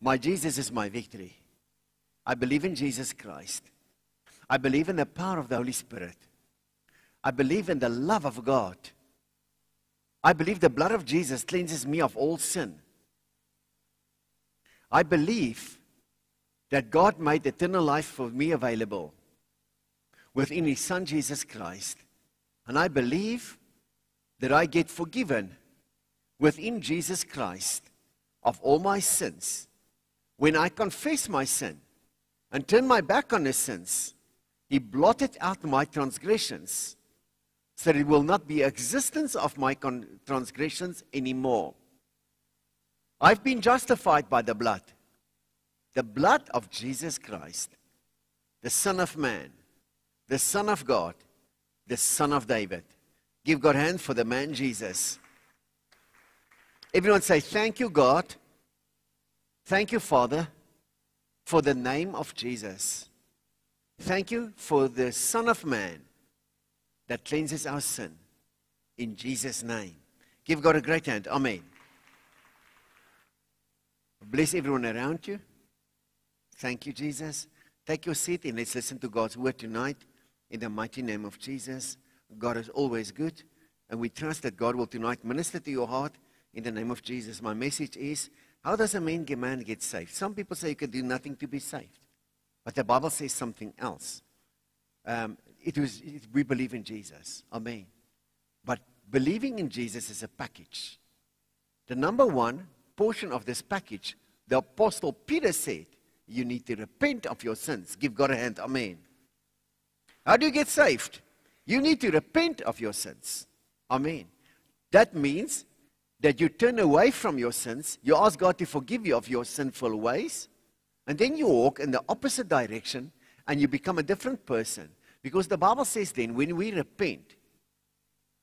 My Jesus is my victory. I believe in Jesus Christ. I believe in the power of the Holy Spirit. I believe in the love of God. I believe the blood of Jesus cleanses me of all sin. I believe that God made eternal life for me available within His Son, Jesus Christ. And I believe that I get forgiven within Jesus Christ of all my sins. When I confess my sin and turn my back on His sins, He blotted out my transgressions, so it will not be existence of my transgressions anymore. I've been justified by the blood of Jesus Christ, the Son of Man, the Son of God, the Son of David. Give God a hand for the man Jesus. Everyone say, thank you, God. Thank you, Father, for the name of Jesus. Thank you for the Son of Man that cleanses our sin. In Jesus' name. Give God a great hand. Amen. Bless everyone around you. Thank you, Jesus. Take your seat and let's listen to God's word tonight. In the mighty name of Jesus. God is always good. And we trust that God will tonight minister to your heart in the name of Jesus. My message is, how does a man get saved? Some people say you can do nothing to be saved. But the Bible says something else. We believe in Jesus. Amen. But believing in Jesus is a package. The number one portion of this package, the Apostle Peter said, you need to repent of your sins. Give God a hand. Amen. How do you get saved? You need to repent of your sins. Amen. That means that you turn away from your sins. You ask God to forgive you of your sinful ways. And then you walk in the opposite direction and you become a different person. Because the Bible says then when we repent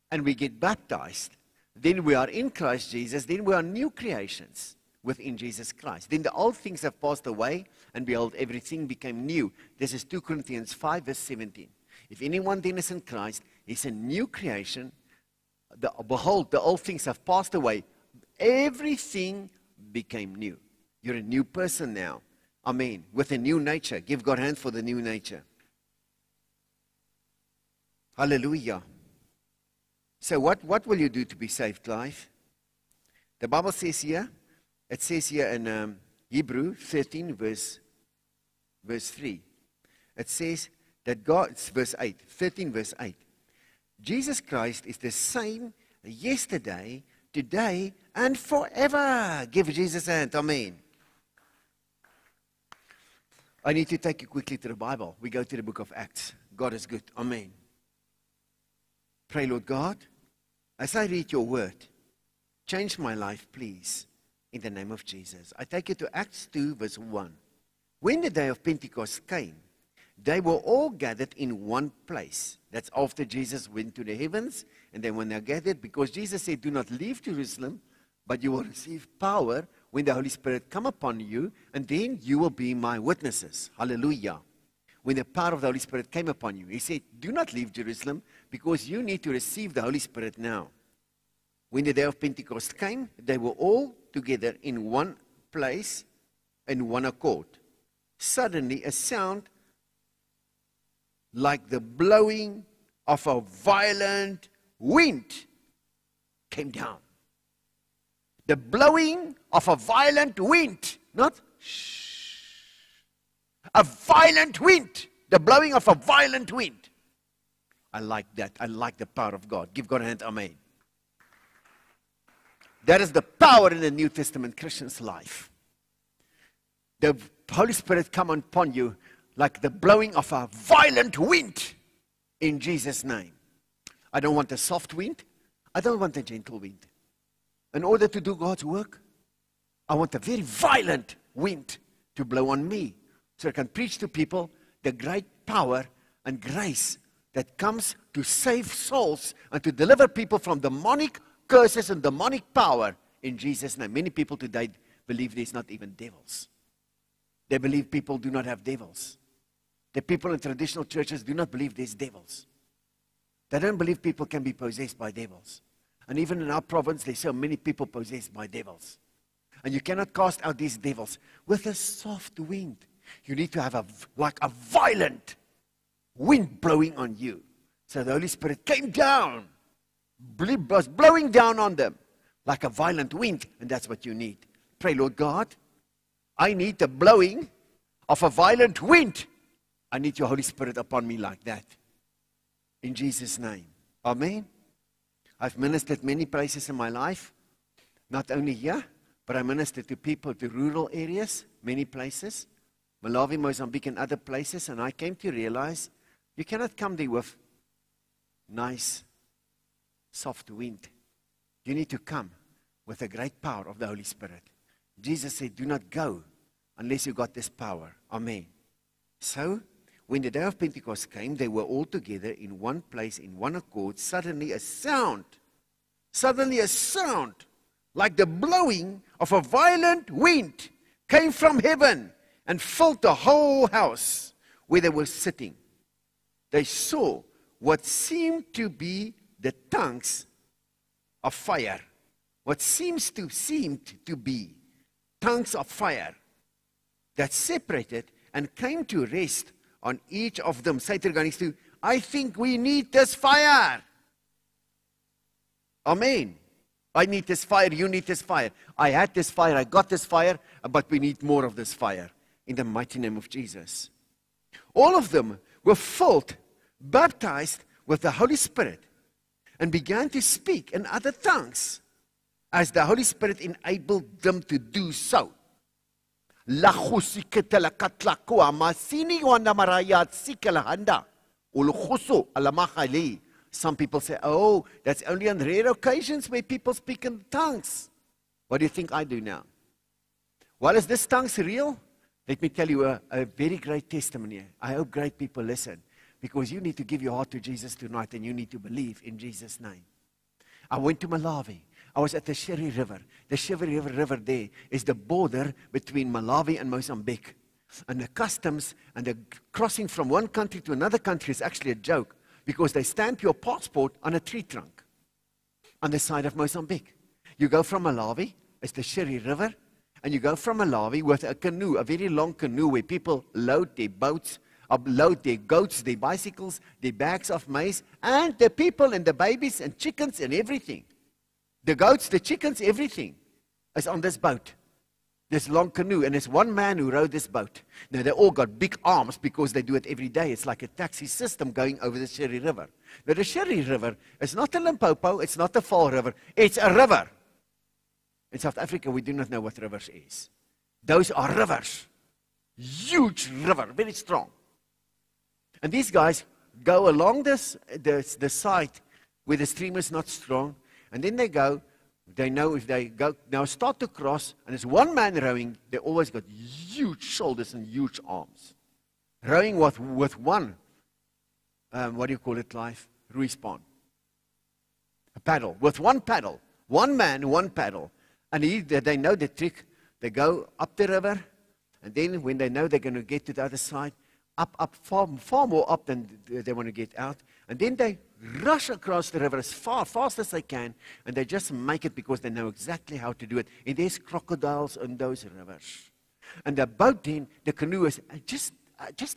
and we get baptized, then we are in Christ Jesus. Then we are new creations within Jesus Christ. Then the old things have passed away and behold, everything became new. This is 2 Corinthians 5 verse 17. If anyone then is in Christ, he's a new creation. Behold, the old things have passed away. Everything became new. You're a new person now. Amen. With a new nature. Give God a hand for the new nature. Hallelujah. So what will you do to be saved, Clive? The Bible says here, it says here in Hebrew 13 verse 3. It says that God, it's verse 8, 13 verse 8. Jesus Christ is the same yesterday, today, and forever. Give Jesus a hand. Amen. I need to take you quickly to the Bible. We go to the book of Acts. God is good. Amen. Pray, Lord God, as I read your word, change my life, please, in the name of Jesus. I take you to Acts 2, verse 1. When the day of Pentecost came, they were all gathered in one place. That's after Jesus went to the heavens, and then when they gathered, because Jesus said, do not leave Jerusalem, but you will receive power when the Holy Spirit come upon you, and then you will be my witnesses. Hallelujah. When the power of the Holy Spirit came upon you, he said, do not leave Jerusalem, because you need to receive the Holy Spirit now. When the day of Pentecost came, they were all together in one place, in one accord. Suddenly, a sound like the blowing of a violent wind came down. The blowing of a violent wind, not shh, a violent wind, the blowing of a violent wind. I like that. I like the power of God. Give God a hand. Amen. That is the power in the New Testament Christian's life. The Holy Spirit come upon you like the blowing of a violent wind in Jesus' name. I don't want a soft wind. I don't want a gentle wind. In order to do God's work, I want a very violent wind to blow on me so I can preach to people the great power and grace that comes to save souls and to deliver people from demonic curses and demonic power in Jesus' name. Many people today believe there's not even devils. They believe people do not have devils. The people in traditional churches do not believe there's devils. They don't believe people can be possessed by devils. And even in our province, there's so many people possessed by devils. And you cannot cast out these devils with a soft wind. You need to have like a violent wind blowing on you. So the Holy Spirit came down, was blowing down on them like a violent wind. And that's what you need. Pray, Lord God, I need the blowing of a violent wind. I need your Holy Spirit upon me like that. In Jesus' name. Amen. I've ministered many places in my life. Not only here, but I ministered to people to rural areas, many places. Malawi, Mozambique, and other places. And I came to realize you cannot come there with nice, soft wind. You need to come with the great power of the Holy Spirit. Jesus said, do not go unless you got this power. Amen. So, when the day of Pentecost came, they were all together in one place, in one accord. Suddenly a sound, like the blowing of a violent wind, came from heaven and filled the whole house where they were sitting. They saw what seemed to be the tongues of fire. What seemed to be tongues of fire that separated and came to rest on each of them. Satan is going, I think we need this fire. Amen. I need this fire. You need this fire. I had this fire. I got this fire. But we need more of this fire. In the mighty name of Jesus. All of them were filled, baptized with the Holy Spirit, and began to speak in other tongues as the Holy Spirit enabled them to do so. Some people say, oh, that's only on rare occasions where people speak in tongues. What do you think I do now? Well, is this tongues real? Let me tell you a very great testimony. I hope great people listen, because you need to give your heart to Jesus tonight, and you need to believe in Jesus' name. I went to Malawi. I was at the Shire River. The Shire River there is the border between Malawi and Mozambique. And the customs and the crossing from one country to another country is actually a joke, because they stamp your passport on a tree trunk on the side of Mozambique. You go from Malawi, it's the Shire River, and you go from Malawi with a canoe, a very long canoe where people load their boats, upload their goats, their bicycles, their bags of maize, and the people and the babies and chickens and everything. The goats, the chickens, everything is on this boat, this long canoe, and there's one man who rowed this boat. Now, they all got big arms because they do it every day. It's like a taxi system going over the Shire River. Now, the Shire River is not the Limpopo, it's not the Fall River, it's a river. In South Africa, we do not know what rivers is. Those are rivers, huge river, very strong. And these guys go along the side where the stream is not strong. And then they start to cross. And there's one man rowing. They always got huge shoulders and huge arms. Rowing with one, respawn. A paddle. With one paddle. One man, one paddle. And they know the trick. They go up the river. And then when they know they're going to get to the other side, far more up than they want to get out. And then they rush across the river as fast as they can, and they just make it because they know exactly how to do it. And there's crocodiles in those rivers. And the boat then, the canoe is just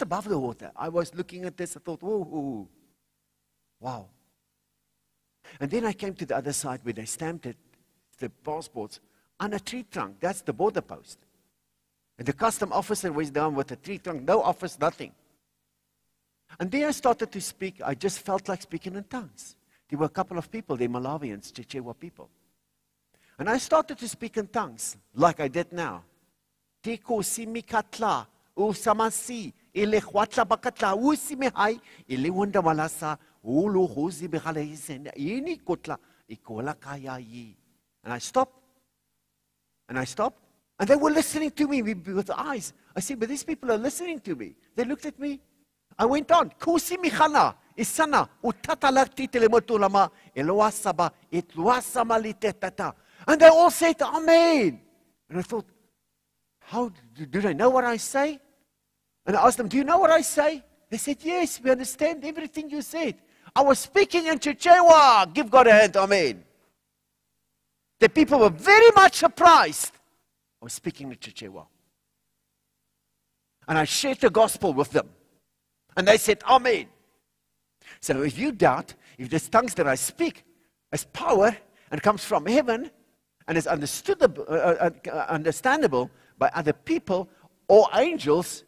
above the water. I was looking at this, I thought, whoa, wow. And then I came to the other side where they stamped it, the passports, on a tree trunk. That's the border post. And the custom officer was down with a tree trunk, no office, nothing. And there I started to speak. I just felt like speaking in tongues. There were a couple of people, they're Malawians, Chichewa people. And I started to speak in tongues, like I did now. And I stopped. And they were listening to me with eyes. I said, but these people are listening to me. They looked at me. I went on. And they all said, Amen. And I thought, how do they know what I say? And I asked them, do you know what I say? They said, yes, we understand everything you said. I was speaking in Chichewa. Give God a hand, Amen. The people were very much surprised I was speaking to Chichewa. And I shared the gospel with them. And they said, Amen. So if you doubt, if these tongues that I speak has power and comes from heaven and is understandable by other people or angels,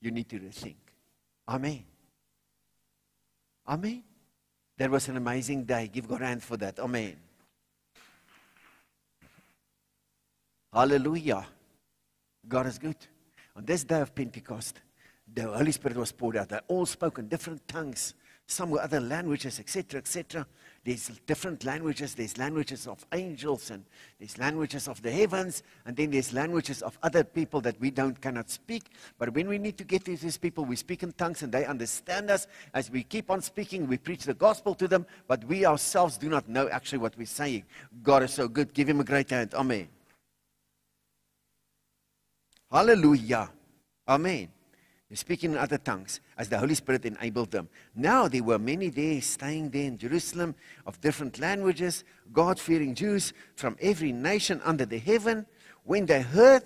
you need to rethink. Amen. Amen. That was an amazing day. Give God a hand for that. Amen. Hallelujah. God is good. On this day of Pentecost, the Holy Spirit was poured out. They all spoke in different tongues. Some were other languages, etc., etc. There's different languages. There's languages of angels, and there's languages of the heavens, and then there's languages of other people that we cannot speak. But when we need to get to these people, we speak in tongues, and they understand us. As we keep on speaking, we preach the gospel to them, but we ourselves do not know actually what we're saying. God is so good. Give him a great hand. Amen. Hallelujah. Amen. Speaking in other tongues, as the Holy Spirit enabled them. Now there were many there staying there in Jerusalem of different languages, God-fearing Jews from every nation under the heaven. When they heard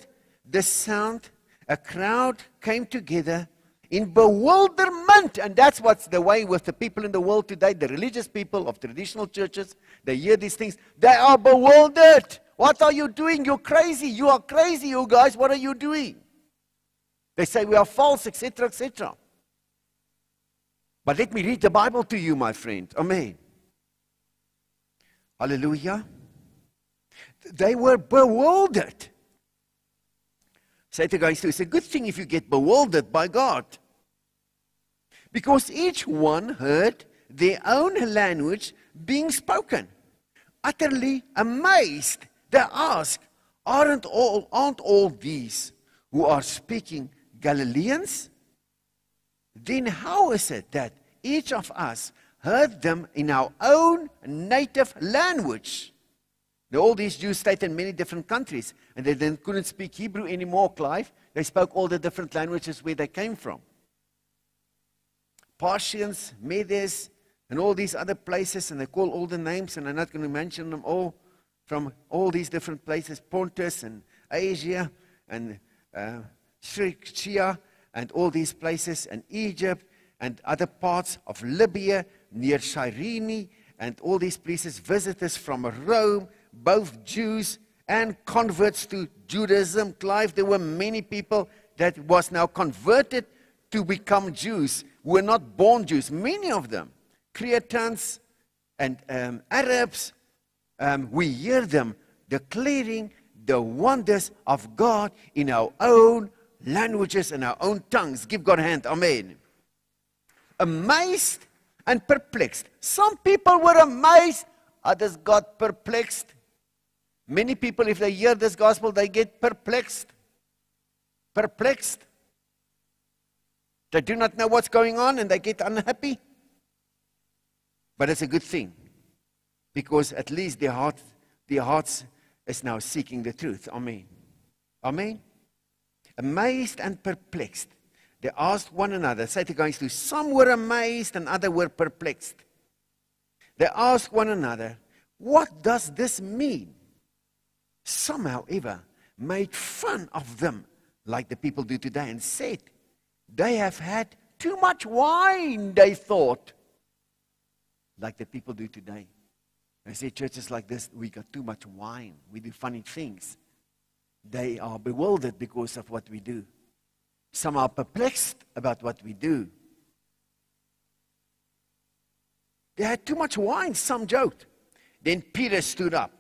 the sound, a crowd came together in bewilderment. And that's what's the way with the people in the world today, the religious people of traditional churches. They hear these things. They are bewildered. What are you doing? You're crazy. You are crazy, you guys. What are you doing? They say we are false, etc., etc. But let me read the Bible to you, my friend. Amen. Hallelujah. They were bewildered. Say to guys, it's a good thing if you get bewildered by God. Because each one heard their own language being spoken. Utterly amazed, they asked, aren't all these who are speaking Galileans? Then how is it that each of us heard them in our own native language? Now, all these Jews stayed in many different countries, and they then couldn't speak Hebrew anymore, Clive. They spoke all the different languages where they came from. Parthians, Medes, and all these other places, and they call all the names, and I'm not going to mention them all, from all these different places, Pontus and Asia and Chichewa and all these places, and Egypt and other parts of Libya near Cyrene, and all these places, visitors from Rome, both Jews and converts to Judaism. Clive, there were many people that was now converted to become Jews, who were not born Jews, many of them, Cretans and Arabs. We hear them declaring the wonders of God in our own languages and our own tongues. Give God a hand. Amen. Amazed and perplexed. Some people were amazed. Others got perplexed. Many people, if they hear this gospel, they get perplexed. Perplexed. They do not know what's going on and they get unhappy. But it's a good thing. Because at least their hearts is now seeking the truth. Amen. Amen. Amazed and perplexed. They asked one another. Say to guys, some were amazed and others were perplexed. They asked one another, what does this mean? Some, however, made fun of them, like the people do today, and said, they have had too much wine, they thought. Like the people do today. I say churches like this, we got too much wine. We do funny things. They are bewildered because of what we do. Some are perplexed about what we do. They had too much wine, some joked. Then Peter stood up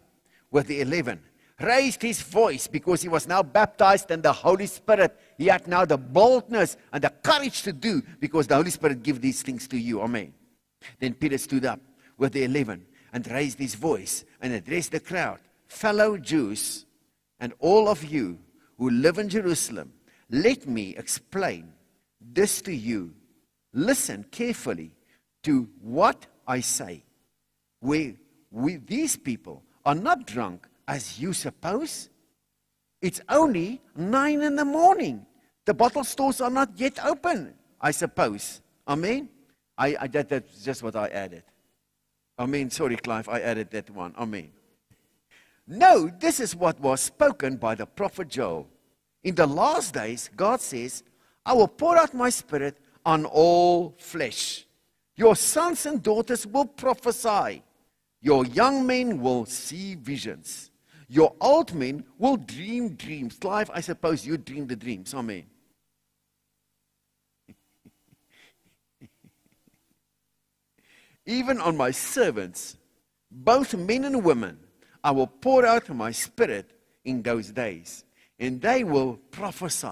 with the 11, raised his voice because he was now baptized in the Holy Spirit. He had now the boldness and the courage to do because the Holy Spirit gives these things to you. Amen. Then Peter stood up with the 11 and raised his voice and addressed the crowd. Fellow Jews and all of you who live in Jerusalem, let me explain this to you. Listen carefully to what I say. These people are not drunk as you suppose. It's only 9 a.m. The bottle stores are not yet open, I suppose. Amen? That's just what I added. Sorry, Clive, I added that one. Amen. No, this is what was spoken by the prophet Joel. In the last days, God says, I will pour out my spirit on all flesh. Your sons and daughters will prophesy. Your young men will see visions. Your old men will dream dreams. Clive, I suppose you dream the dreams. Amen. Even on my servants, both men and women, I will pour out my spirit in those days, and they will prophesy.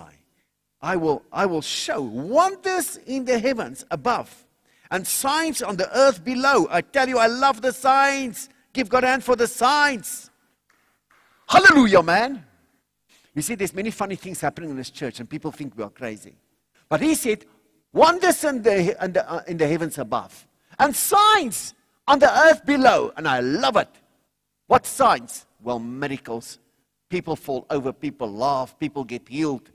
I will show wonders in the heavens above and signs on the earth below. I tell you, I love the signs. Give God a hand for the signs. Hallelujah, man. You see, there's many funny things happening in this church, and people think we are crazy. But he said, wonders in the heavens above and signs on the earth below. And I love it. What signs? Well, miracles. People fall over, people laugh, people get healed,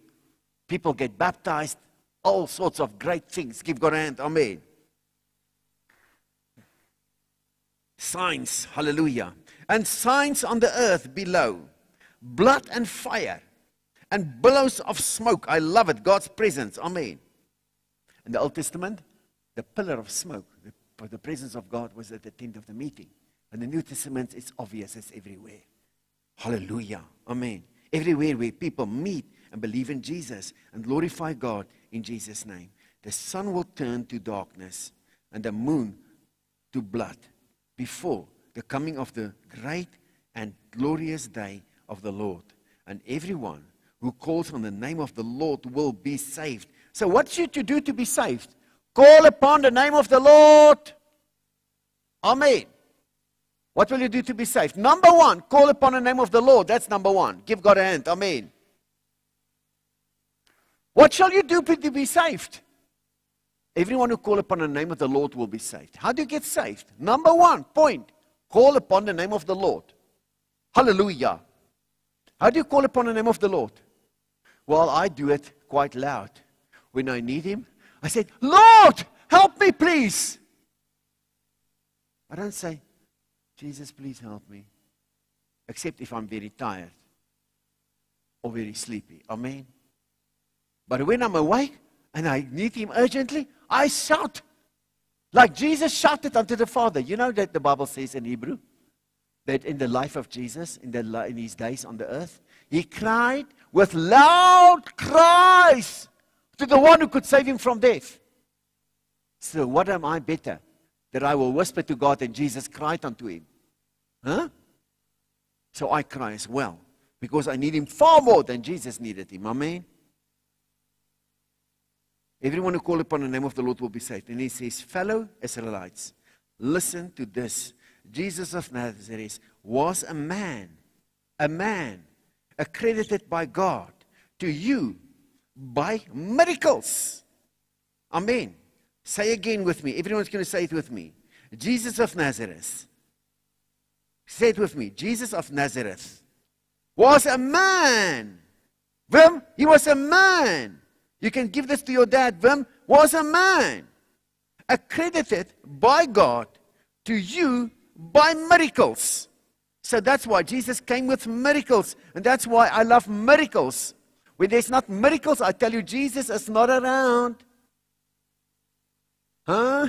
people get baptized, all sorts of great things. Give God a hand. Amen. Signs. Hallelujah. And signs on the earth below. Blood and fire and billows of smoke. I love it. God's presence. Amen. In the Old Testament, the pillar of smoke, the presence of God was at the tent of the meeting. In the New Testament, it's obvious. It's everywhere. Hallelujah. Amen. Everywhere where people meet and believe in Jesus and glorify God in Jesus' name. The sun will turn to darkness and the moon to blood before the coming of the great and glorious day of the Lord. And everyone who calls on the name of the Lord will be saved. So what should you do to be saved? Call upon the name of the Lord. Amen. What will you do to be saved? Number one, call upon the name of the Lord. That's number one. Give God a hand. Amen. What shall you do to be saved? Everyone who calls upon the name of the Lord will be saved. How do you get saved? Number one, point. Call upon the name of the Lord. Hallelujah. How do you call upon the name of the Lord? Well, I do it quite loud. When I need him, I say, Lord, help me, please. I don't say, Jesus, please help me. Except if I'm very tired or very sleepy. Amen. But when I'm awake and I need him urgently, I shout. Like Jesus shouted unto the Father. You know that the Bible says in Hebrew, that in the life of Jesus, in his days on the earth, he cried with loud cries to the one who could save him from death. So what am I better? That I will whisper to God and Jesus cried unto him. Huh? So I cry as well. Because I need him far more than Jesus needed him. Amen. Everyone who calls upon the name of the Lord will be saved. And he says, fellow Israelites, listen to this. Jesus of Nazareth was a man accredited by God to you by miracles. Amen. Say again with me. Everyone's going to say it with me. Jesus of Nazareth. Say it with me. Jesus of Nazareth was a man. Vim, he was a man. You can give this to your dad. Vim was a man. Accredited by God to you by miracles. So that's why Jesus came with miracles. And that's why I love miracles. When there's not miracles, I tell you, Jesus is not around. Huh?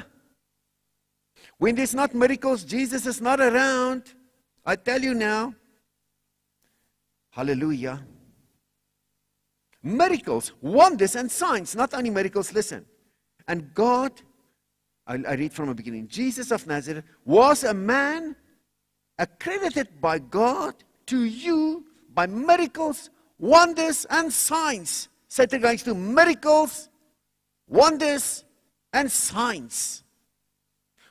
When there's not miracles, Jesus is not around. I tell you now. Hallelujah. Miracles, wonders, and signs. Not only miracles, listen. And God, I read from the beginning. Jesus of Nazareth was a man accredited by God to you by miracles, wonders, and signs. So it goes to miracles, wonders, and signs,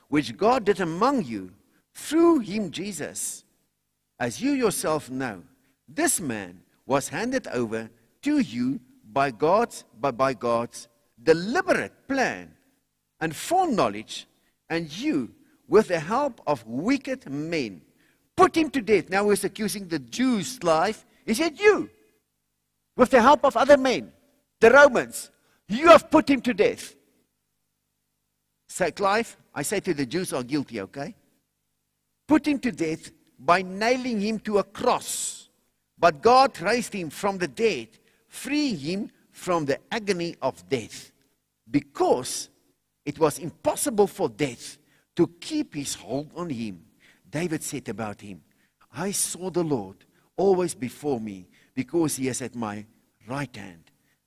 which God did among you through him, Jesus. As you yourself know, this man was handed over to you by God's deliberate plan and foreknowledge, and you, with the help of wicked men, put him to death. Now he's accusing the Jews' life. He said, you, with the help of other men, the Romans, you have put him to death. Say, Clive, I say to the Jews are guilty, okay? Put him to death by nailing him to a cross. But God raised him from the dead, freeing him from the agony of death, because it was impossible for death to keep his hold on him. David said about him, I saw the Lord always before me, because he is at my right hand.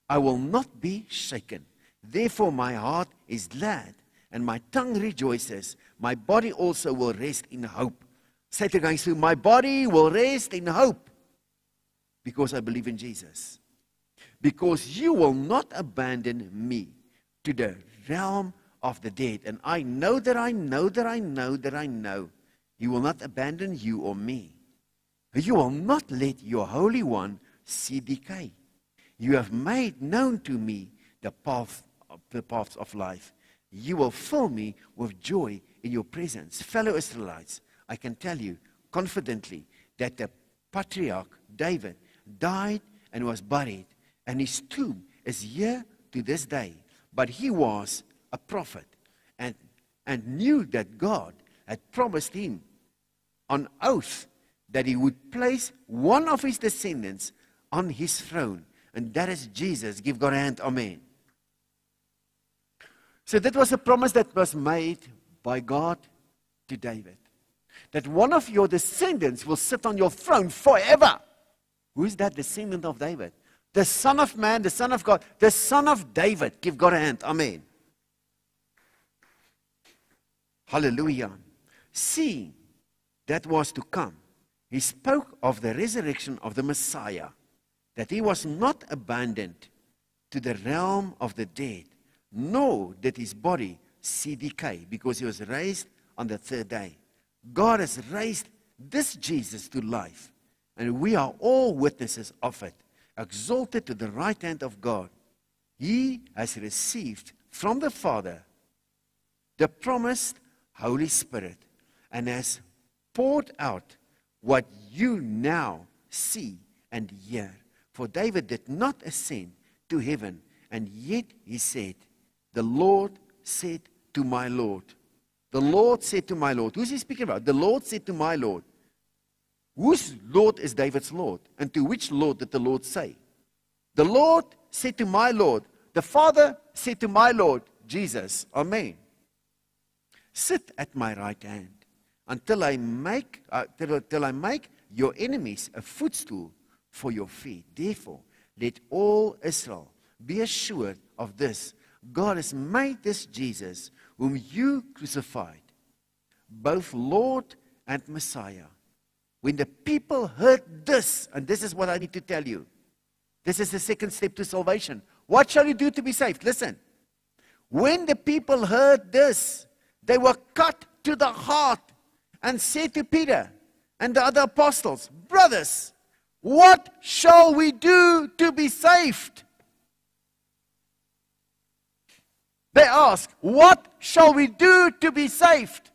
I will not be shaken. Therefore my heart is glad, and my tongue rejoices. My body also will rest in hope. Say to going through, my body will rest in hope, because I believe in Jesus. Because you will not abandon me to the realm of the dead. And I know that I know that I know that I know you will not abandon you or me. You will not let your Holy One see decay. You have made known to me the paths of life. You will fill me with joy in your presence. Fellow Israelites, I can tell you confidently that the patriarch David died and was buried, and his tomb is here to this day. But he was a prophet and knew that God had promised him on oath that he would place one of his descendants on his throne. And that is Jesus. Give God a hand. Amen. So that was a promise that was made by God to David, that one of your descendants will sit on your throne forever. Who is that descendant of David? The Son of Man, the Son of God, the Son of David. Give God a hand. Amen. Hallelujah. Seeing that was to come, he spoke of the resurrection of the Messiah, that he was not abandoned to the realm of the dead, nor did his body see decay, because he was raised on the third day. God has raised this Jesus to life, and we are all witnesses of it. Exalted to the right hand of God, he has received from the Father the promised Holy Spirit, and has poured out what you now see and hear. For David did not ascend to heaven, and yet he said, the Lord said to my Lord. The Lord said to my Lord. Who's he speaking about? The Lord said to my Lord. Whose Lord is David's Lord? And to which Lord did the Lord say? The Lord said to my Lord. The Father said to my Lord, Jesus. Amen. Sit at my right hand until I make, till I make your enemies a footstool for your feet. Therefore, let all Israel be assured of this. God has made this Jesus, whom you crucified, both Lord and Messiah. When the people heard this, and this is what I need to tell you, this is the second step to salvation. What shall you do to be saved? Listen. When the people heard this, they were cut to the heart and said to Peter and the other apostles, brothers, what shall we do to be saved? They ask, what shall we do to be saved?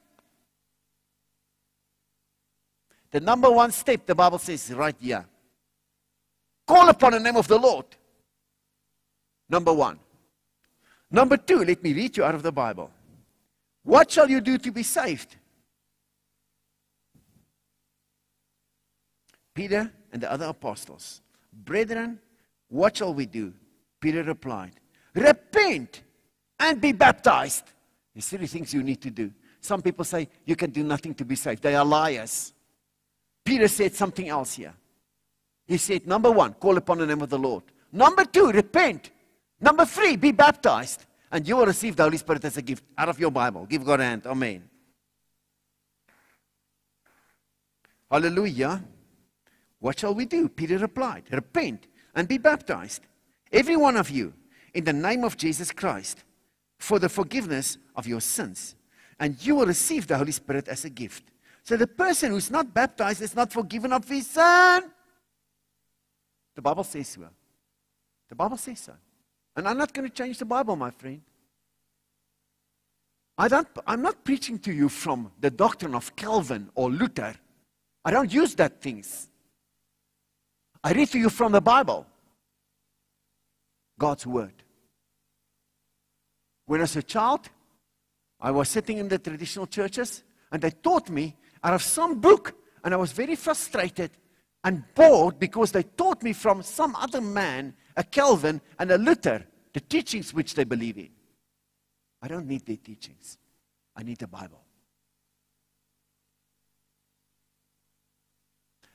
The number one step, the Bible says right here, call upon the name of the Lord. Number one. Number two, let me read you out of the Bible. What shall you do to be saved? Peter and the other apostles, brethren, what shall we do? Peter replied, repent and be baptized. There's three things you need to do. Some people say you can do nothing to be saved. They are liars. Peter said something else here. He said, number one, call upon the name of the Lord. Number two, repent. Number three, be baptized. And you will receive the Holy Spirit as a gift out of your Bible. Give God a hand. Amen. Hallelujah. What shall we do? Peter replied, repent and be baptized, every one of you, in the name of Jesus Christ, for the forgiveness of your sins. And you will receive the Holy Spirit as a gift. So the person who's not baptized is not forgiven of his sin. The Bible says so. The Bible says so. And I'm not going to change the Bible, my friend. I'm not preaching to you from the doctrine of Calvin or Luther. I don't use that things. I read to you from the Bible, God's Word. When I was a child, I was sitting in the traditional churches, and they taught me out of some book and I was very frustrated and bored because they taught me from some other man, a Calvin and a Luther, the teachings which they believe in. I don't need their teachings. I need the Bible.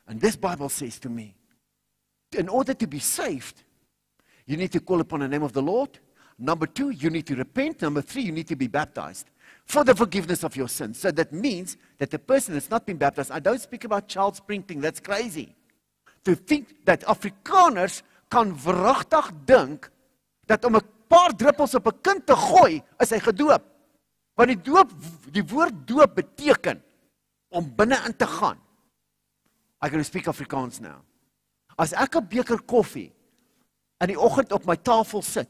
And this Bible says to me, in order to be saved, you need to call upon the name of the Lord. Number two, you need to repent. Number three, you need to be baptized for the forgiveness of your sins. So that means that the person has not been baptized. I don't speak about child sprinkling. That's crazy. To think that Afrikaners kan verragtig dink dat om 'n paar druppels op 'n kind te gooi, is hy gedoop. Want die doop, die woord doop beteken om binne-in te gaan. I'm going to speak Afrikaans now. As ek 'n beker koffie in die oggend op my tafel sit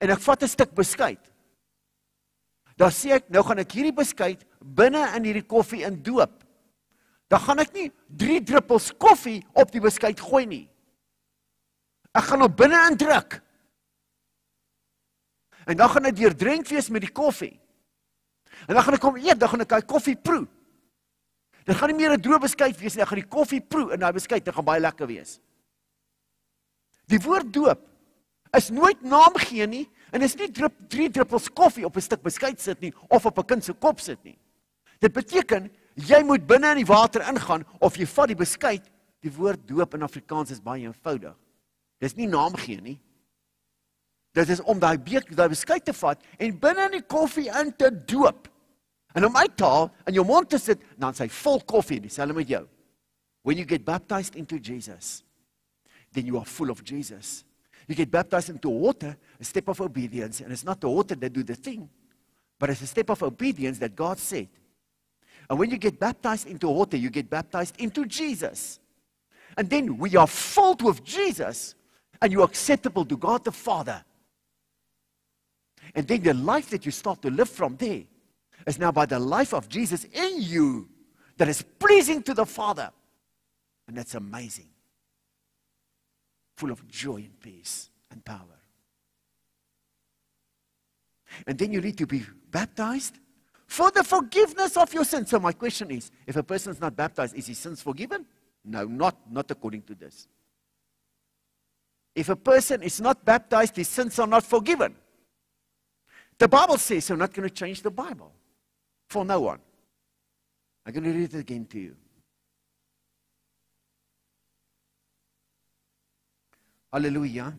en ek vat 'n stuk beskuit, dan sê ek, nou gaan ek hierdie beskuit binne in hierdie koffie in doop. Dan gaan ek nie 3 druppels koffie op die beskuit gooi nie. Ek gaan hom binne in druk. En dan gaan dit deurdrenk wees met die koffie. En dan gaan ek hom eet, dan gaan ek daai koffie proe. Dit gaan nie meer 'n droë beskuit wees nie, ek gaan die koffie proe en daai beskuit, dit gaan baie lekker wees. Die woord doop is nooit naam gee nie en is nie 3 druppels koffie op 'n stuk beskuit sit nie of op 'n kind se kop sit nie. Dit beteken jy moet binne in die water ingaan of jy vat die beskuit. Die woord doop in Afrikaans is baie eenvoudig. Dis nie naam gee nie. Dit is om daai beskuit te vat en binne in die koffie in te doop. And on my taal, and your mom to sit, now say full coffee, when you get baptized into Jesus, then you are full of Jesus. You get baptized into water, a step of obedience, and it's not the water that do the thing, but it's a step of obedience that God said. And when you get baptized into water, you get baptized into Jesus. And then we are filled with Jesus, and you are acceptable to God the Father. And then the life that you start to live from there, it's now by the life of Jesus in you that is pleasing to the Father. And that's amazing. Full of joy and peace and power. And then you need to be baptized for the forgiveness of your sins. So my question is, if a person is not baptized, is his sins forgiven? No, not according to this. If a person is not baptized, his sins are not forgiven. The Bible says, I'm not going to change the Bible. For no one. I'm going to read it again to you. Hallelujah.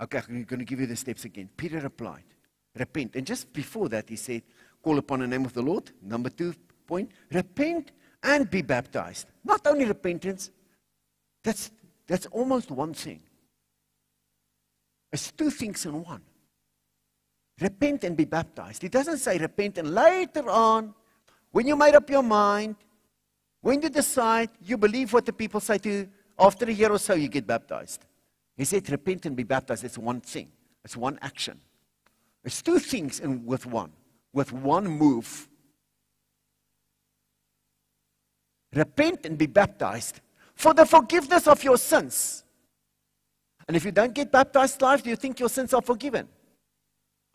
Okay, I'm going to give you the steps again. Peter replied, repent. And just before that, he said, call upon the name of the Lord. Number 2 point, repent and be baptized. Not only repentance. That's almost one thing. It's 2 things in one. Repent and be baptized. It doesn't say repent and later on, when you made up your mind, when you decide, you believe what the people say to you, after a year or so you get baptized. He said repent and be baptized. It's one thing. It's one action. It's 2 things in with one move. Repent and be baptized for the forgiveness of your sins. And if you don't get baptized life, do you think your sins are forgiven?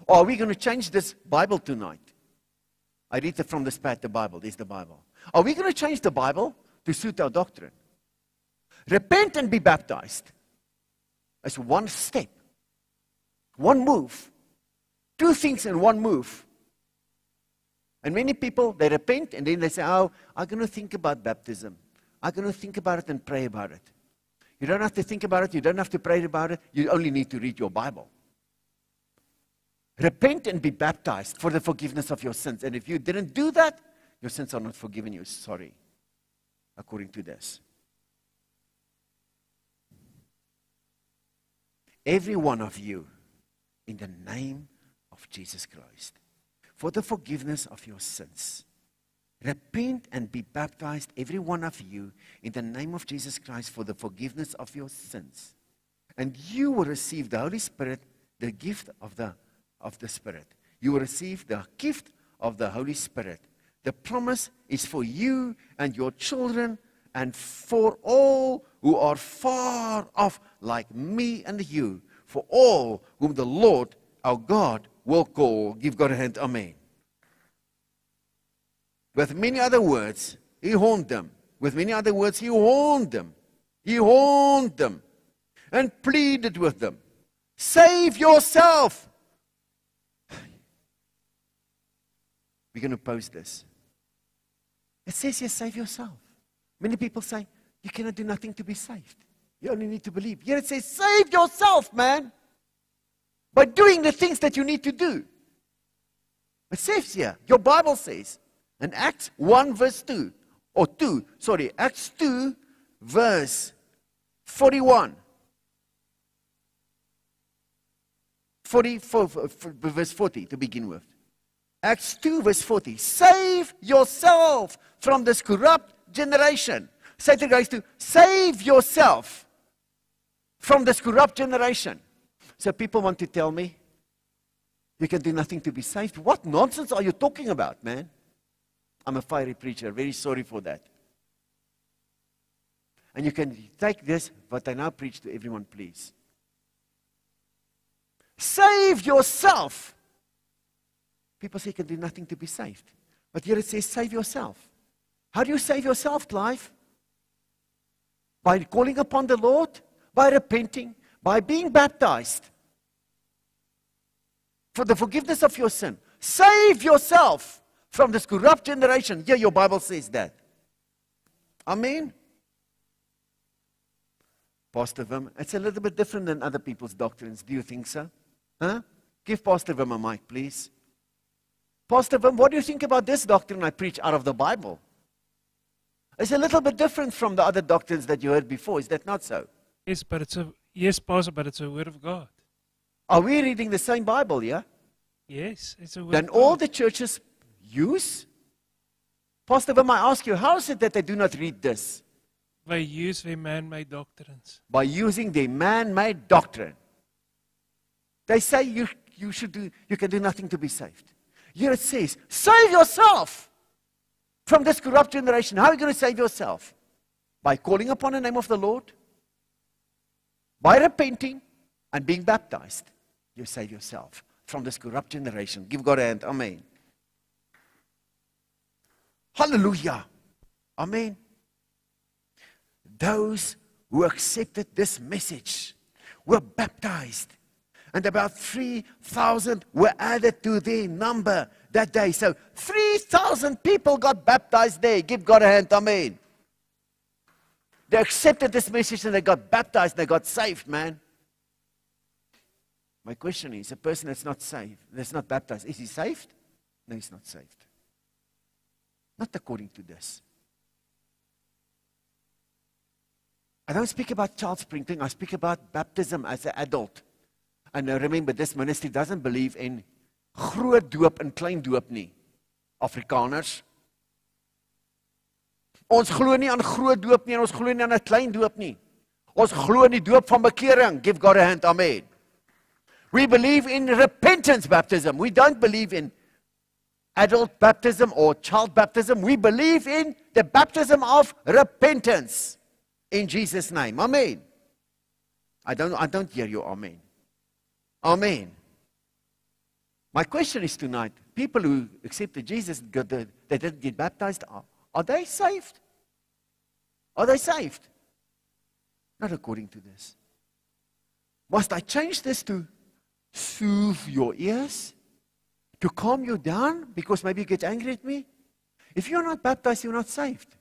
Or are we going to change this Bible tonight? I read it from this pad, the Bible. This is the Bible. Are we going to change the Bible to suit our doctrine? Repent and be baptized. That's one step. One move. 2 things in one move. And many people, they repent and then they say, oh, I'm going to think about baptism. I'm going to think about it and pray about it. You don't have to think about it. You don't have to pray about it. You only need to read your Bible. Repent and be baptized for the forgiveness of your sins. And if you didn't do that, your sins are not forgiven you. Sorry, according to this. Every one of you, in the name of Jesus Christ, for the forgiveness of your sins. Repent and be baptized, every one of you, in the name of Jesus Christ for the forgiveness of your sins. And you will receive the Holy Spirit, the gift of the Spirit. You will receive the gift of the Holy Spirit. The promise is for you and your children and for all who are far off, like me and you, for all whom the Lord our God will call, give God a hand, amen. With many other words, he warned them. With many other words, he warned them. He warned them and pleaded with them. Save yourself. We're going to post this. It says here, save yourself. Many people say, you cannot do nothing to be saved. You only need to believe. Here it says, save yourself, man. By doing the things that you need to do. It says here, your Bible says, in Acts 1 verse 2, or 2, sorry, Acts 2 verse 41. 44, verse 40 to begin with. Acts 2 verse 40. Save yourself from this corrupt generation. Satan goes to save yourself from this corrupt generation. So people want to tell me, you can do nothing to be saved. What nonsense are you talking about, man? I'm a fiery preacher. Very sorry for that. And you can take this, but I now preach to everyone, please. Save yourself. People say you can do nothing to be saved. But here it says, save yourself. How do you save yourself, Clive? By calling upon the Lord, by repenting, by being baptized for the forgiveness of your sin. Save yourself from this corrupt generation. Yeah, your Bible says that. Amen. Pastor Wim, it's a little bit different than other people's doctrines. Do you think so? Huh? Give Pastor Wim a mic, please. Pastor Wim, what do you think about this doctrine I preach out of the Bible? It's a little bit different from the other doctrines that you heard before. Is that not so? Yes, but it's a yes, Pastor, but it's a word of God. Are we reading the same Bible, yeah? Yes, it's a word of God. Then all the churches use? Pastor Wim, I ask you, how is it that they do not read this? By use their man-made doctrines. By using their man-made doctrine. They say you can do nothing to be saved. Here it says, save yourself from this corrupt generation. How are you going to save yourself? By calling upon the name of the Lord, by repenting and being baptized, you save yourself from this corrupt generation. Give God a hand. Amen. Hallelujah. Amen. Those who accepted this message were baptized, and about 3,000 were added to their number that day. So 3,000 people got baptized there. Give God a hand. Amen. They accepted this message and they got baptized. They got saved, man. My question is, a person that's not saved, that's not baptized, is he saved? No, he's not saved. Not according to this. I don't speak about child sprinkling. I speak about baptism as an adult. And now remember, this ministry doesn't believe in groot doop en klein doop nie. Afrikaners. Ons glo nie aan groot doop nie en ons glo nie aan 'n klein doop nie. Ons glo in die doop van bekering. Give God a hand. Amen. We believe in repentance baptism. We don't believe in adult baptism or child baptism. We believe in the baptism of repentance in Jesus' name. Amen. I don't hear you. Amen. Amen. My question is tonight, people who accepted Jesus, they didn't get baptized, are they saved? Are they saved? Not according to this. Must I change this to soothe your ears? To calm you down? Because maybe you get angry at me? If you're not baptized, you're not saved.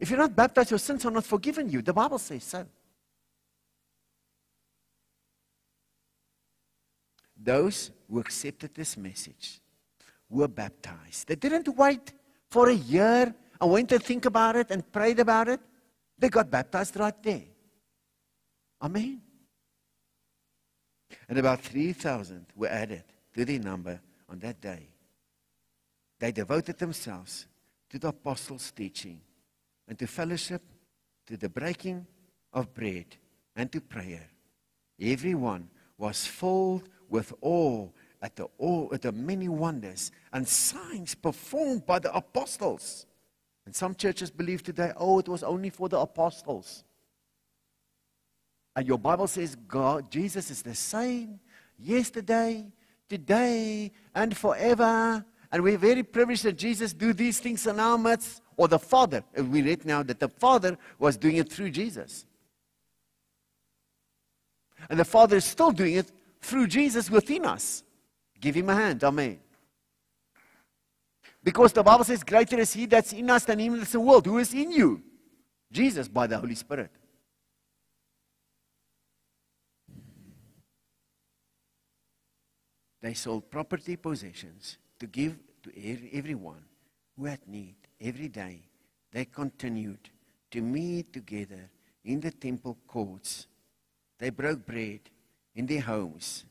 If you're not baptized, your sins are not forgiven you. The Bible says so. Those who accepted this message were baptized. They didn't wait for a year and went to think about it and prayed about it. They got baptized right there. Amen. And about 3,000 were added to their number on that day. They devoted themselves to the apostles' teaching and to fellowship, to the breaking of bread and to prayer. Everyone was filled with awe at the many wonders and signs performed by the apostles. And some churches believe today, oh, it was only for the apostles. And your Bible says, God, Jesus is the same yesterday, today and forever. And we're very privileged that Jesus do these things in our midst. Or the Father. We read now that the Father was doing it through Jesus. And the Father is still doing it through Jesus within us. Give him a hand. Amen. Because the Bible says, greater is he that's in us than he that's in the world. Who is in you? Jesus, by the Holy Spirit. They sold property, possessions, to give to everyone who had need. Every day, they continued to meet together in the temple courts. They broke bread in their homes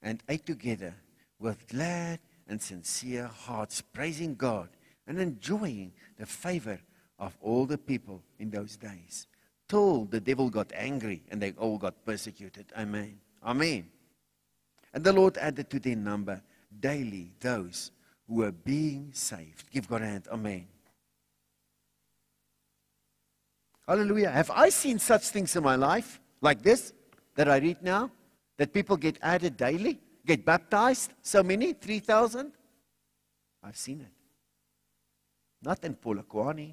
and ate together with glad and sincere hearts, praising God and enjoying the favor of all the people in those days. Till the devil got angry and they all got persecuted. Amen. Amen. And the Lord added to their number daily those who were being saved. Give God a hand. Amen. Hallelujah. Have I seen such things in my life, like this, that I read now, that people get added daily, get baptized, so many, 3,000? I've seen it. Not in Polokwane.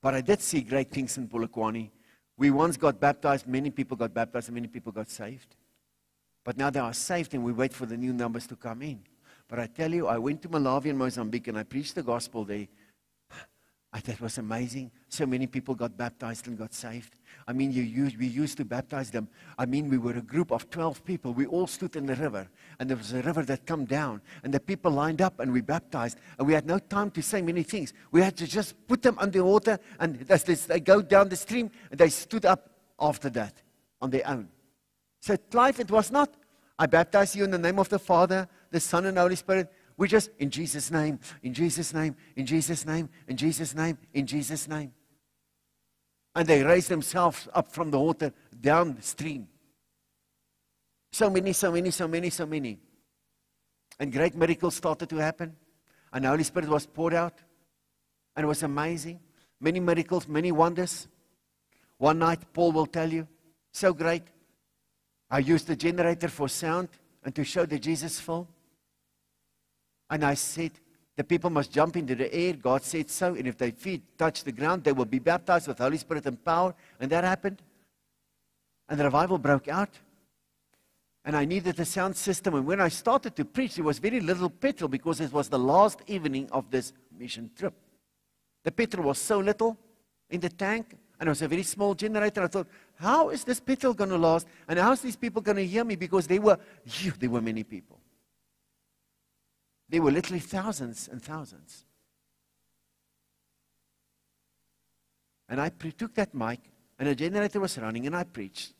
But I did see great things in Polokwane. We once got baptized, many people got baptized, and many people got saved. But now they are saved, and we wait for the new numbers to come in. But I tell you, I went to Malawi and Mozambique, and I preached the gospel there. That was amazing. So many people got baptized and got saved. I mean, we used to baptize them. I mean, we were a group of 12 people. We all stood in the river. And there was a river that came down. And the people lined up and we baptized. And we had no time to say many things. We had to just put them under water. And as they go down the stream, and they stood up after that on their own. So, Clive, it was not, I baptize you in the name of the Father, the Son, and the Holy Spirit. We just, in Jesus' name, in Jesus' name, in Jesus' name, in Jesus' name, in Jesus' name. And they raised themselves up from the water down the stream. So many, so many, so many, so many. And great miracles started to happen. And the Holy Spirit was poured out. And it was amazing. Many miracles, many wonders. One night, Paul will tell you, so great. I used the generator for sound and to show the Jesus film. And I said, the people must jump into the air. God said so. And if their feet touch the ground, they will be baptized with the Holy Spirit and power. And that happened. And the revival broke out. And I needed a sound system. And when I started to preach, there was very little petrol because it was the last evening of this mission trip. The petrol was so little in the tank. And it was a very small generator. I thought, how is this petrol going to last? And how is these people going to hear me? Because there were many people. There were literally thousands and thousands. And I took that mic, and a generator was running, and I preached.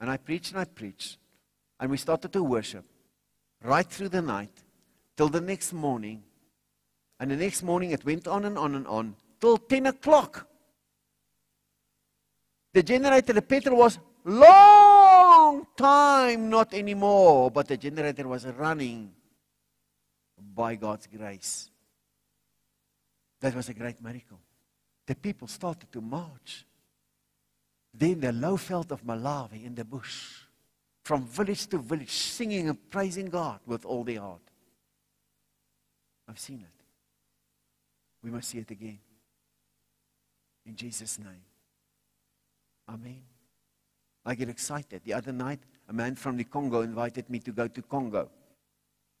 And I preached, and I preached. And we started to worship right through the night till the next morning. And the next morning, it went on and on and on till 10 o'clock. The generator, the petrol was long time, not anymore, but the generator was running. By God's grace. That was a great miracle. The people started to march. Then the low veld of Malawi in the bush, from village to village, singing and praising God with all their heart. I've seen it. We must see it again. In Jesus' name. Amen. I get excited. The other night, a man from the Congo invited me to go to Congo.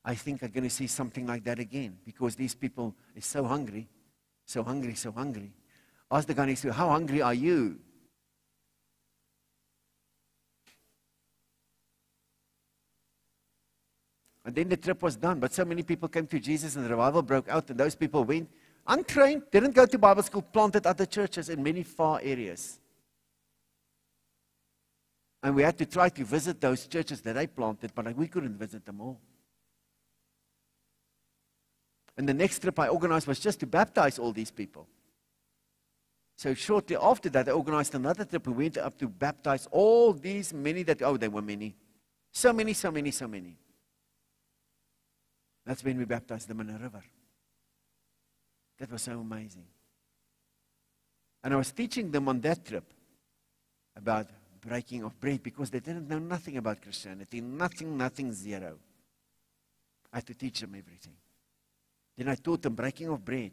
I think I'm going to see something like that again because these people are so hungry, so hungry, so hungry. Ask the guy next to you, how hungry are you? And then the trip was done, but so many people came to Jesus and the revival broke out and those people went untrained, didn't go to Bible school, planted other churches in many far areas. And we had to try to visit those churches that I planted, but we couldn't visit them all. And the next trip I organized was just to baptize all these people. So shortly after that, I organized another trip. We went up to baptize all these many that, oh, they were many. So many, so many, so many. That's when we baptized them in a river. That was so amazing. And I was teaching them on that trip about breaking of bread because they didn't know nothing about Christianity. Nothing, zero. I had to teach them everything. Then I taught them breaking of bread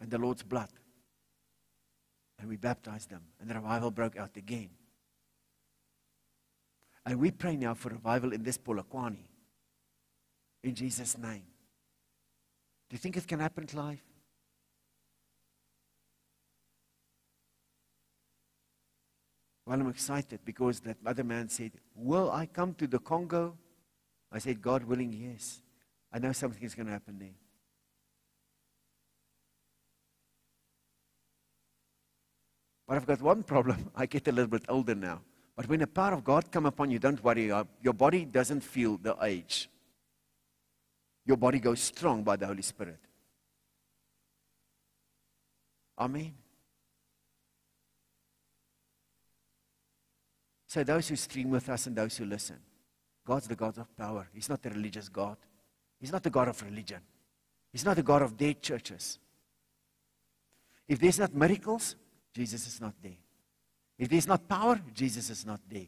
and the Lord's blood. And we baptized them. And the revival broke out again. And we pray now for revival in this Polokwane. In Jesus' name. Do you think it can happen live? Well, I'm excited because that other man said, will I come to the Congo? I said, God willing, yes. I know something is going to happen there. But I've got one problem. I get a little bit older now. But when the power of God comes upon you, don't worry. Your body doesn't feel the age. Your body goes strong by the Holy Spirit. Amen. So those who stream with us and those who listen, God's the God of power. He's not the religious God. He's not the God of religion. He's not the God of dead churches. If there's not miracles, Jesus is not there. If there's not power, Jesus is not there.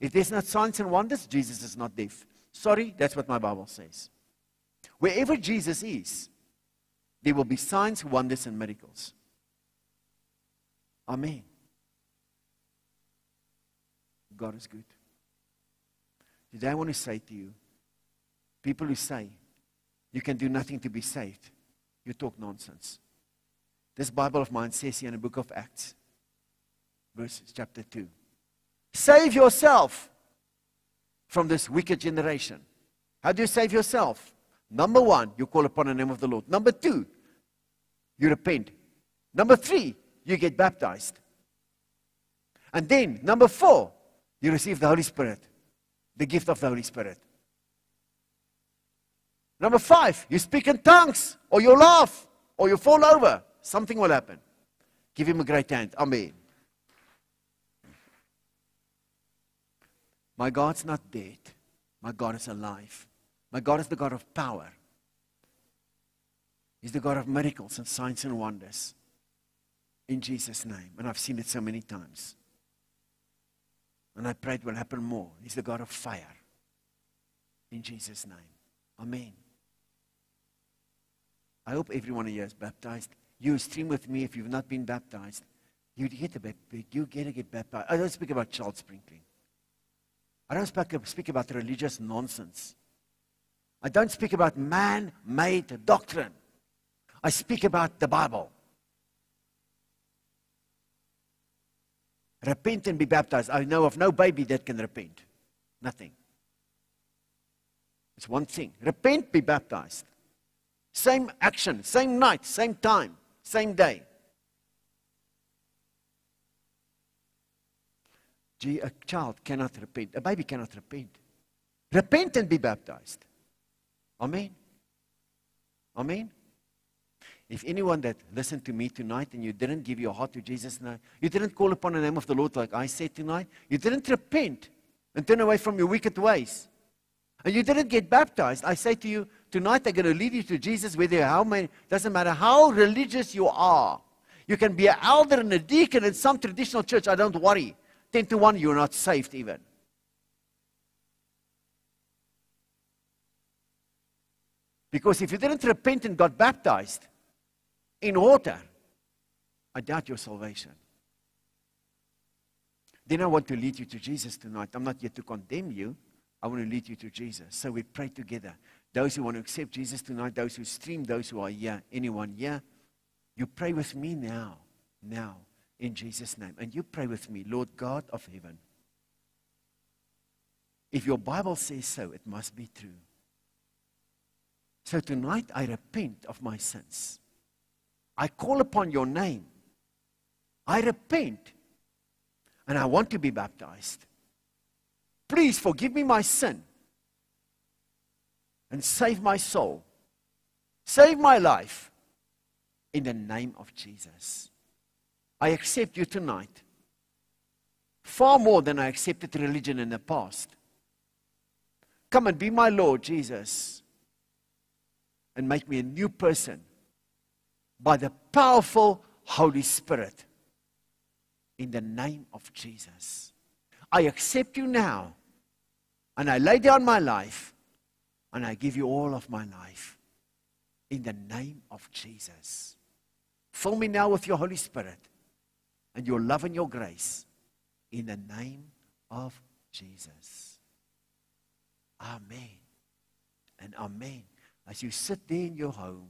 If there's not signs and wonders, Jesus is not there. Sorry, that's what my Bible says. Wherever Jesus is, there will be signs, wonders, and miracles. Amen. God is good. Today I want to say to you, people who say, you can do nothing to be saved, you talk nonsense. This Bible of mine says here in the book of Acts, chapter 2, save yourself from this wicked generation. How do you save yourself? Number one, you call upon the name of the Lord. Number two, you repent. Number three, you get baptized. And then, number four, you receive the Holy Spirit, the gift of the Holy Spirit. Number five, you speak in tongues, or you laugh, or you fall over. Something will happen. Give him a great hand. Amen. My God's not dead. My God is alive. My God is the God of power. He's the God of miracles and signs and wonders. In Jesus' name. And I've seen it so many times. And I pray it will happen more. He's the God of fire. In Jesus' name. Amen. I hope everyone here is baptized. You stream with me if you've not been baptized. You get to get baptized. I don't speak about child sprinkling. I don't speak about religious nonsense. I don't speak about man-made doctrine. I speak about the Bible. Repent and be baptized. I know of no baby that can repent. Nothing. It's one thing. Repent, be baptized. Same action, same night, same time, same day. A child cannot repent. A baby cannot repent. Repent and be baptized. Amen. Amen. If anyone that listened to me tonight and you didn't give your heart to Jesus tonight, you didn't call upon the name of the Lord like I said tonight, you didn't repent and turn away from your wicked ways, and you didn't get baptized, I say to you, tonight they're going to lead you to Jesus, whether how many, doesn't matter how religious you are. You can be an elder and a deacon in some traditional church, I don't worry. 10 to 1, you're not saved even. Because if you didn't repent and got baptized in water, I doubt your salvation. Then I want to lead you to Jesus tonight. I'm not here to condemn you. I want to lead you to Jesus. So we pray together. Those who want to accept Jesus tonight, those who stream, those who are here, anyone here, you pray with me now, in Jesus' name. And you pray with me, Lord God of heaven. If your Bible says so, it must be true. So tonight I repent of my sins. I call upon your name. I repent. And I want to be baptized. Please forgive me my sin. And save my soul. Save my life. In the name of Jesus. I accept you tonight. Far more than I accepted religion in the past. Come and be my Lord, Jesus. And make me a new person. By the powerful Holy Spirit. in the name of Jesus. I accept you now, and I lay down my life, and I give you all of my life in the name of Jesus. Fill me now with your Holy Spirit and your love and your grace in the name of Jesus. Amen and amen. As you sit there in your home,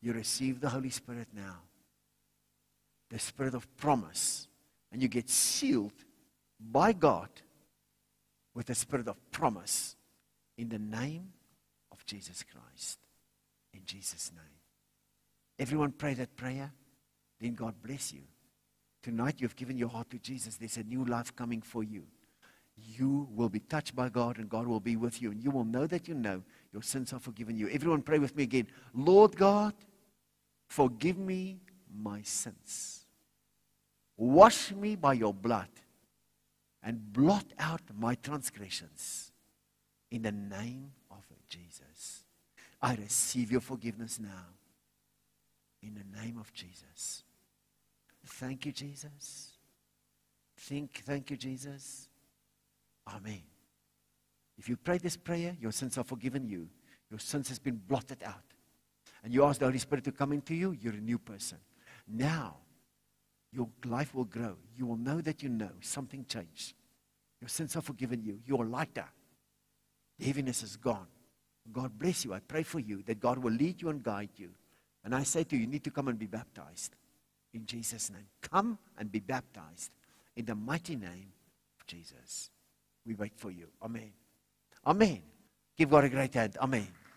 you receive the Holy Spirit now, the Spirit of promise, and you get sealed by God with the Spirit of promise in the name of Jesus Christ. In Jesus' name. Everyone pray that prayer, then God bless you. Tonight you've given your heart to Jesus. There's a new life coming for you. You will be touched by God, and God will be with you, and you will know that you know your sins are forgiven you. Everyone pray with me again. Lord God, forgive me my sins. Wash me by your blood and blot out my transgressions in the name of Jesus. I receive your forgiveness now in the name of Jesus. Thank you, Jesus. Thank you, Jesus. Amen. If you pray this prayer, your sins are forgiven you. Your sins has been blotted out. And you ask the Holy Spirit to come into you, you're a new person. Now, your life will grow. You will know that you know something changed. Your sins are forgiven you. You are lighter. The heaviness is gone. God bless you. I pray for you that God will lead you and guide you. And I say to you, you need to come and be baptized in Jesus' name. Come and be baptized in the mighty name of Jesus. We wait for you. Amen. Amen. Give God a great hand. Amen.